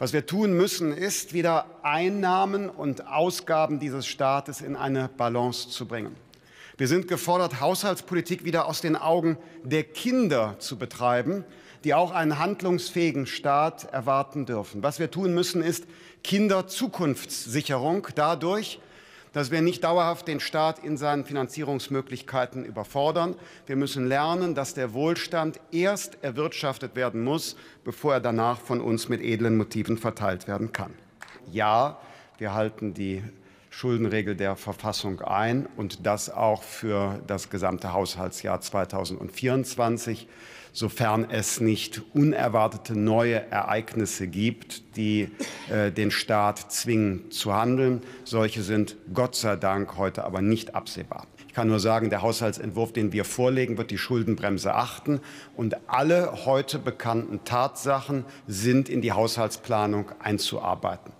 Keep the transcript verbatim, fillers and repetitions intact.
Was wir tun müssen, ist, wieder Einnahmen und Ausgaben dieses Staates in eine Balance zu bringen. Wir sind gefordert, Haushaltspolitik wieder aus den Augen der Kinder zu betreiben, die auch einen handlungsfähigen Staat erwarten dürfen. Was wir tun müssen, ist Kinderzukunftssicherung dadurch, dass wir nicht dauerhaft den Staat in seinen Finanzierungsmöglichkeiten überfordern. Wir müssen lernen, dass der Wohlstand erst erwirtschaftet werden muss, bevor er danach von uns mit edlen Motiven verteilt werden kann. Ja, wir halten die Schuldenregel der Verfassung ein, und das auch für das gesamte Haushaltsjahr zweitausendvierundzwanzig, sofern es nicht unerwartete neue Ereignisse gibt, die äh, den Staat zwingen zu handeln. Solche sind Gott sei Dank heute aber nicht absehbar. Ich kann nur sagen, der Haushaltsentwurf, den wir vorlegen, wird die Schuldenbremse achten. Und alle heute bekannten Tatsachen sind in die Haushaltsplanung einzuarbeiten.